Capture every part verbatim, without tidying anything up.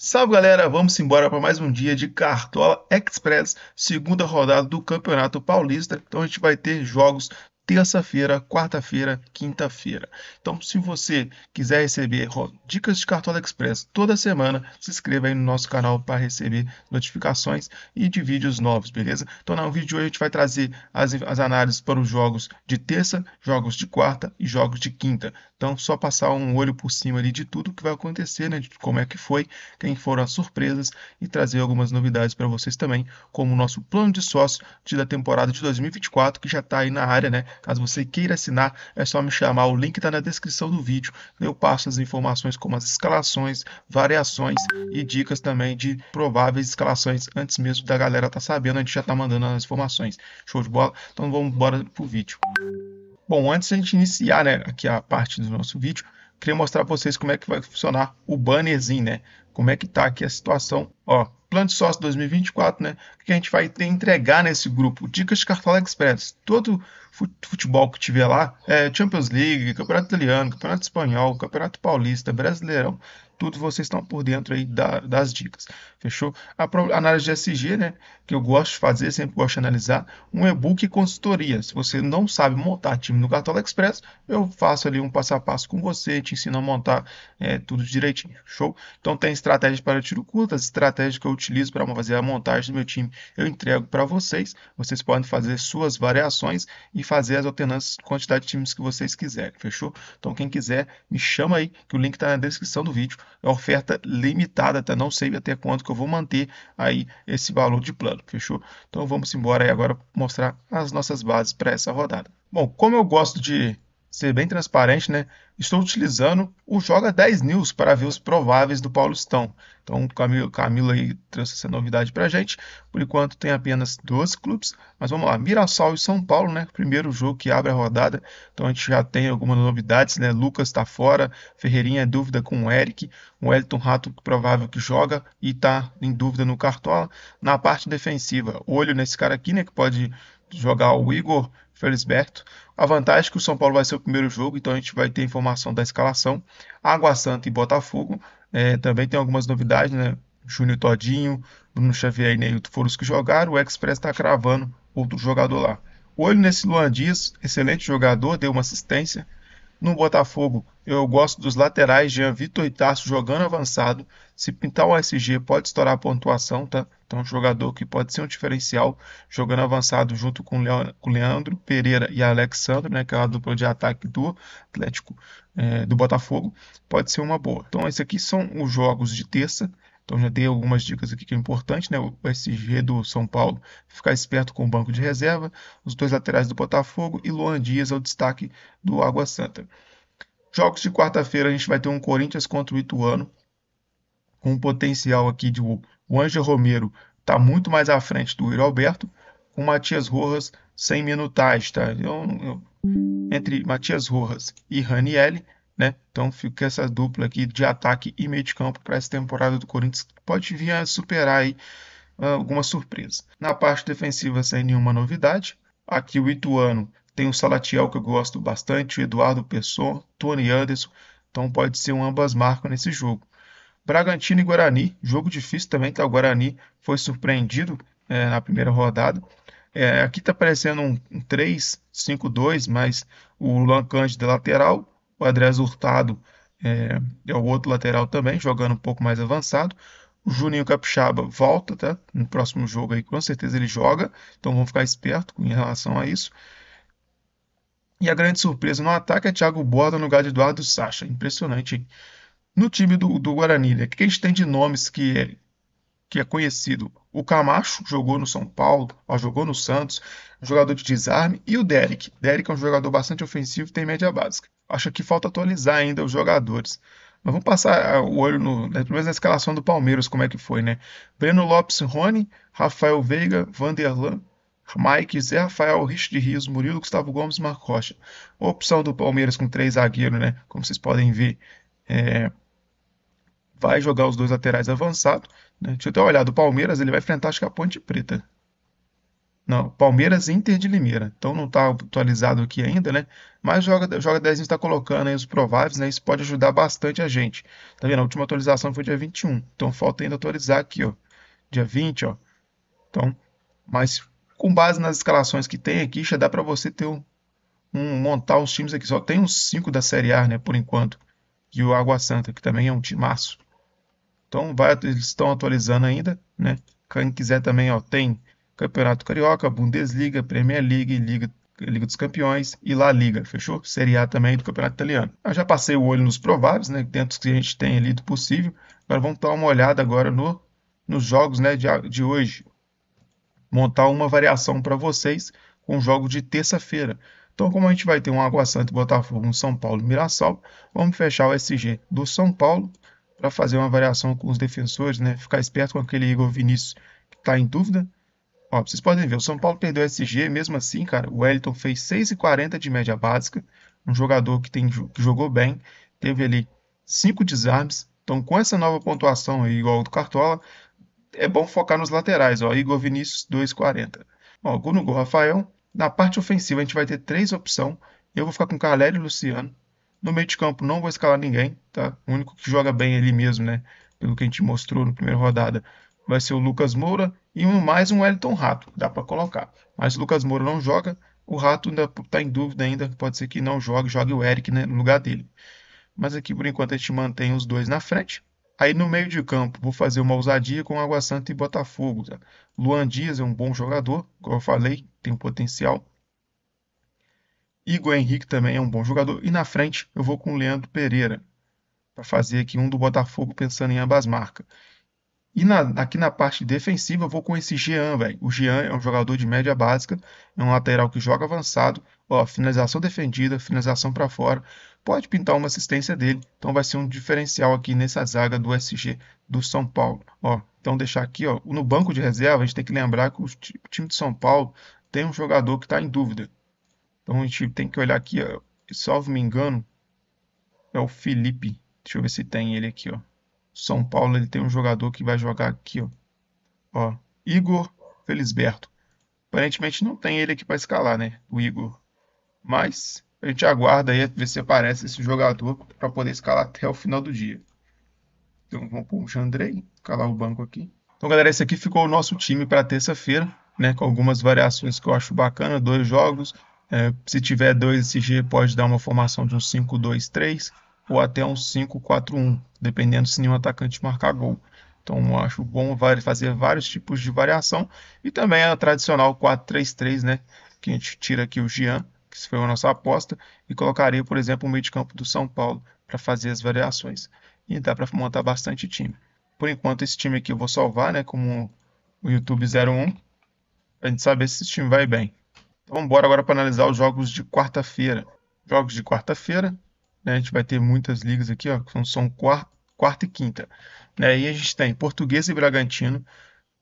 Salve galera, vamos embora para mais um dia de Cartola Express, segunda rodada do Campeonato Paulista. Então a gente vai ter jogos terça-feira, quarta-feira, quinta-feira. Então se você quiser receber dicas de Cartola Express toda semana, se inscreva aí no nosso canal para receber notificações e de vídeos novos, beleza? Então no vídeo de hoje a gente vai trazer as, as análises para os jogos de terça, jogos de quarta e jogos de quinta. Então, só passar um olho por cima ali de tudo que vai acontecer, né? De como é que foi, quem foram as surpresas e trazer algumas novidades para vocês também, como o nosso plano de sócio de, da temporada de dois mil e vinte e quatro, que já está aí na área, né? Caso você queira assinar, é só me chamar, o link está na descrição do vídeo. Eu passo as informações como as escalações, variações e dicas também de prováveis escalações antes mesmo da galera tá sabendo, a gente já tá mandando as informações. Show de bola? Então vamos embora pro vídeo. Bom, antes de a gente iniciar, né, aqui a parte do nosso vídeo, queria mostrar para vocês como é que vai funcionar o bannerzinho, né? Como é que tá aqui a situação, ó. Plano de sócio dois mil e vinte e quatro, né? O que a gente vai ter, entregar nesse grupo? Dicas de Cartola Express. Todo futebol que tiver lá, é Champions League, Campeonato Italiano, Campeonato Espanhol, Campeonato Paulista, Brasileirão. Tudo vocês estão por dentro aí da, das dicas. Fechou? A pro, análise de S G, né? Que eu gosto de fazer, sempre gosto de analisar. Um e-book e consultoria. Se você não sabe montar time no Cartola Express, eu faço ali um passo a passo com você, te ensino a montar é, tudo direitinho. Show? Então tem estratégias para tiro curto, as estratégias que eu utilizo para fazer a montagem do meu time, eu entrego para vocês. Vocês podem fazer suas variações e fazer as alternâncias, quantidade de times que vocês quiserem. Fechou? Então quem quiser, me chama aí, que o link está na descrição do vídeo. É oferta limitada, tá? Não sei até quanto que eu vou manter aí esse valor de plano, fechou? Então vamos embora aí agora mostrar as nossas bases para essa rodada. Bom, como eu gosto de ser bem transparente, né? Estou utilizando o Joga dez News para ver os prováveis do Paulistão. Então o Camilo, Camilo aí trouxe essa novidade para a gente. Por enquanto tem apenas doze clubes, mas vamos lá. Mirassol e São Paulo, né? Primeiro jogo que abre a rodada. Então a gente já tem algumas novidades, né? Lucas está fora, Ferreirinha é dúvida com o Eric, o Wellington Rato provável que joga e está em dúvida no Cartola. Na parte defensiva, olho nesse cara aqui, né? Que pode jogar o Igor Felisberto. A vantagem é que o São Paulo vai ser o primeiro jogo, então a gente vai ter informação da escalação. Água Santa e Botafogo, é, também tem algumas novidades, né? Júnior Todinho, Bruno Xavier e Neilton foram os que jogaram. O Express está cravando outro jogador lá. Olho nesse Luan Dias, excelente jogador, deu uma assistência. No Botafogo, eu gosto dos laterais, Jean Vitor e Tarso jogando avançado. Se pintar o S G, pode estourar a pontuação, tá? Então, um jogador que pode ser um diferencial, jogando avançado junto com o Leandro Pereira e Alexandre, né? Que é a dupla de ataque do Atlético, é, do Botafogo. Pode ser uma boa. Então, esses aqui são os jogos de terça. Então, já dei algumas dicas aqui que é importante, né? O S G do São Paulo, ficar esperto com o banco de reserva, os dois laterais do Botafogo e Luan Dias é o destaque do Água Santa. Jogos de quarta-feira, a gente vai ter um Corinthians contra o Ituano, com um potencial aqui de o Ângelo Romero está muito mais à frente do Igor Alberto, com Matias Rojas sem minutagem, tá? Eu, eu, entre Matias Rojas e Ranieri, né? Então fica essa dupla aqui de ataque e meio de campo para essa temporada do Corinthians, pode vir a superar aí uh, alguma surpresa. Na parte defensiva, sem nenhuma novidade. Aqui o Ituano tem o Salatiel, que eu gosto bastante, o Eduardo Pessoa, Tony Anderson, então pode ser um ambas marcas nesse jogo. Bragantino e Guarani, jogo difícil também, tá? O Guarani foi surpreendido é, na primeira rodada. É, aqui está aparecendo um, um três cinco dois, mas o Lancante de lateral, o Andrés Hurtado é, é o outro lateral também, jogando um pouco mais avançado. O Juninho Capixaba volta, tá? No próximo jogo aí, com certeza ele joga. Então vamos ficar esperto em relação a isso. E a grande surpresa no ataque é Thiago Borda no lugar de Eduardo Sacha. Impressionante, hein? No time do, do Guarani, né? O que a gente tem de nomes que é, que é conhecido? O Camacho jogou no São Paulo, ó, jogou no Santos, jogador de desarme. E o Derek. Derek é um jogador bastante ofensivo, tem média básica. Acho que falta atualizar ainda os jogadores. Mas vamos passar o olho no, pelo menos na escalação do Palmeiras, como é que foi, né? Breno Lopes, Rony, Rafael Veiga, Vanderlan, Mike, Zé Rafael, Richard Rios, Murilo, Gustavo Gomes, Marco Rocha. Opção do Palmeiras com três zagueiros, né? Como vocês podem ver, é... vai jogar os dois laterais avançados, né? Deixa eu até olhar do Palmeiras, ele vai enfrentar, acho que a Ponte Preta. Não, Palmeiras, Inter de Limeira. Então não está atualizado aqui ainda, né? Mas Joga, Joga dez News está colocando aí os prováveis, né? Isso pode ajudar bastante a gente. Tá vendo? A última atualização foi dia vinte e um. Então falta ainda atualizar aqui, ó. Dia vinte, ó. Então, mas com base nas escalações que tem aqui, já dá para você ter um, um montar os times aqui. Só tem uns cinco da Série A, né? Por enquanto. E o Água Santa, que também é um timaço. Então vai, eles estão atualizando ainda, né? Quem quiser também, ó, tem Campeonato Carioca, Bundesliga, Premier League, Liga, Liga dos Campeões e La Liga, fechou? Série A também do Campeonato Italiano. Eu já passei o olho nos prováveis, né, dentro dos que a gente tem ali do possível. Agora vamos dar uma olhada agora no, nos jogos, né, de, de hoje. Montar uma variação para vocês com o jogo de terça-feira. Então, como a gente vai ter um Água Santa, Botafogo, um São Paulo e Mirassol, vamos fechar o S G do São Paulo para fazer uma variação com os defensores, né, ficar esperto com aquele Igor Vinícius que está em dúvida. Ó, vocês podem ver, o São Paulo perdeu o S G, mesmo assim, cara, o Wellington fez seis e quarenta de média básica, um jogador que, tem, que jogou bem, teve ali cinco desarmes, então com essa nova pontuação aí, igual ao do Cartola, é bom focar nos laterais, ó, Igor Vinícius dois e quarenta. Ó, gol no gol, Rafael, na parte ofensiva a gente vai ter três opções, eu vou ficar com Carlério e Luciano, no meio de campo não vou escalar ninguém, tá, o único que joga bem ali mesmo, né, pelo que a gente mostrou na primeira rodada, vai ser o Lucas Moura e um, mais um Wellington Rato, dá para colocar. Mas o Lucas Moura não joga, o Rato ainda está em dúvida ainda, pode ser que não jogue, jogue o Eric, né, no lugar dele. Mas aqui, por enquanto, a gente mantém os dois na frente. Aí no meio de campo, vou fazer uma ousadia com Água Santa e Botafogo. Tá? Luan Dias é um bom jogador, como eu falei, tem um potencial. Igor Henrique também é um bom jogador. E na frente, eu vou com o Leandro Pereira, para fazer aqui um do Botafogo pensando em ambas marcas. E na, aqui na parte defensiva eu vou com esse Jean, velho. O Jean é um jogador de média básica, é um lateral que joga avançado. Ó, finalização defendida, finalização para fora. Pode pintar uma assistência dele. Então vai ser um diferencial aqui nessa zaga do S G do São Paulo. Ó, então deixar aqui, ó, no banco de reserva a gente tem que lembrar que o time de São Paulo tem um jogador que está em dúvida. Então a gente tem que olhar aqui, ó, salvo me engano, é o Felipe. Deixa eu ver se tem ele aqui, ó. São Paulo, ele tem um jogador que vai jogar aqui, ó, ó, Igor Felisberto. Aparentemente não tem ele aqui para escalar, né, o Igor. Mas a gente aguarda aí, ver se aparece esse jogador para poder escalar até o final do dia. Então vamos pôr o Xandrei, escalar o banco aqui. Então galera, esse aqui ficou o nosso time para terça-feira, né, com algumas variações que eu acho bacana, dois jogos. É, se tiver dois S G pode dar uma formação de um cinco dois três. Ou até um cinco quatro um, dependendo se nenhum atacante marcar gol. Então eu acho bom fazer vários tipos de variação. E também a tradicional quatro três três, né? Que a gente tira aqui o Jean, que foi a nossa aposta, e colocaria, por exemplo, o meio de campo do São Paulo para fazer as variações. E dá para montar bastante time. Por enquanto esse time aqui eu vou salvar, né? Como o YouTube zero um, para a gente saber se esse time vai bem. Então vamos embora agora para analisar os jogos de quarta-feira. Jogos de quarta-feira. A gente vai ter muitas ligas aqui, ó, que são quarta, quarta e quinta. Né? E a gente tem Portuguesa e Bragantino.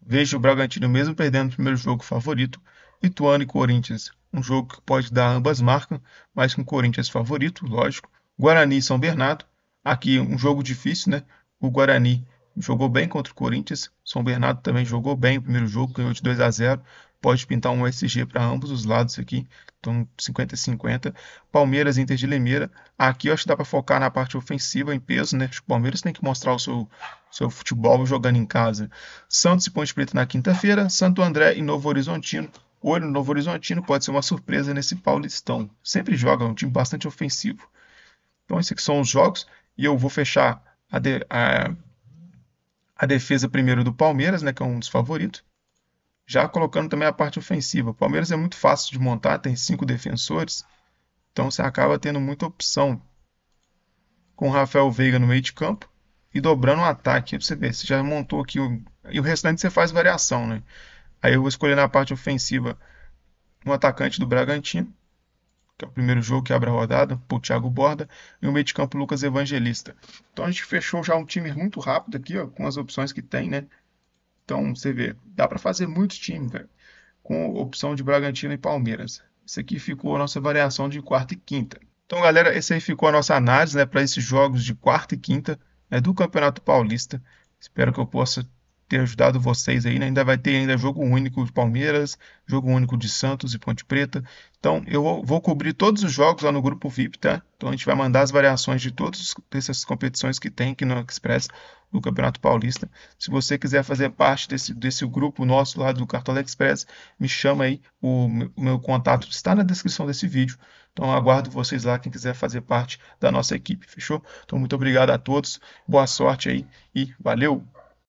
Vejo o Bragantino mesmo perdendo o primeiro jogo favorito. Ituano e Corinthians, um jogo que pode dar ambas marcas, mas com o Corinthians favorito, lógico. Guarani e São Bernardo, aqui um jogo difícil, né? O Guarani jogou bem contra o Corinthians. São Bernardo também jogou bem o primeiro jogo, ganhou de dois a zero. Pode pintar um S G para ambos os lados aqui, então cinquenta a cinquenta. Palmeiras, Inter de Limeira. Aqui eu acho que dá para focar na parte ofensiva, em peso, né? Acho que o Palmeiras tem que mostrar o seu, seu futebol jogando em casa. Santos e Ponte Preta na quinta-feira. Santo André e Novo Horizontino. Olho no Novo Horizontino, pode ser uma surpresa nesse Paulistão. Sempre joga, é um time bastante ofensivo. Então esses aqui são os jogos. E eu vou fechar a, de, a, a defesa primeiro do Palmeiras, né? Que é um dos favoritos. Já colocando também a parte ofensiva. O Palmeiras é muito fácil de montar, tem cinco defensores. Então você acaba tendo muita opção. Com o Rafael Veiga no meio de campo. E dobrando o ataque. Pra você ver, você já montou aqui. O... E o restante você faz variação, né? Aí eu vou escolher na parte ofensiva um atacante do Bragantino. Que é o primeiro jogo que abre a rodada. Por Thiago Borda. E o meio de campo Lucas Evangelista. Então a gente fechou já um time muito rápido aqui, ó, com as opções que tem, né? Então, você vê, dá para fazer muito time, velho, com opção de Bragantino e Palmeiras. Isso aqui ficou a nossa variação de quarta e quinta. Então, galera, esse aí ficou a nossa análise, né, para esses jogos de quarta e quinta, né, do Campeonato Paulista. Espero que eu possa ter ajudado vocês aí, né? Ainda vai ter ainda jogo único de Palmeiras, jogo único de Santos e Ponte Preta. Então eu vou cobrir todos os jogos lá no grupo V I P, tá? Então a gente vai mandar as variações de todas essas competições que tem aqui no Express do Campeonato Paulista. Se você quiser fazer parte desse, desse grupo nosso lá do Cartola Express, me chama aí, o, o meu contato está na descrição desse vídeo. Então eu aguardo vocês lá, quem quiser fazer parte da nossa equipe, fechou? Então muito obrigado a todos, boa sorte aí e valeu!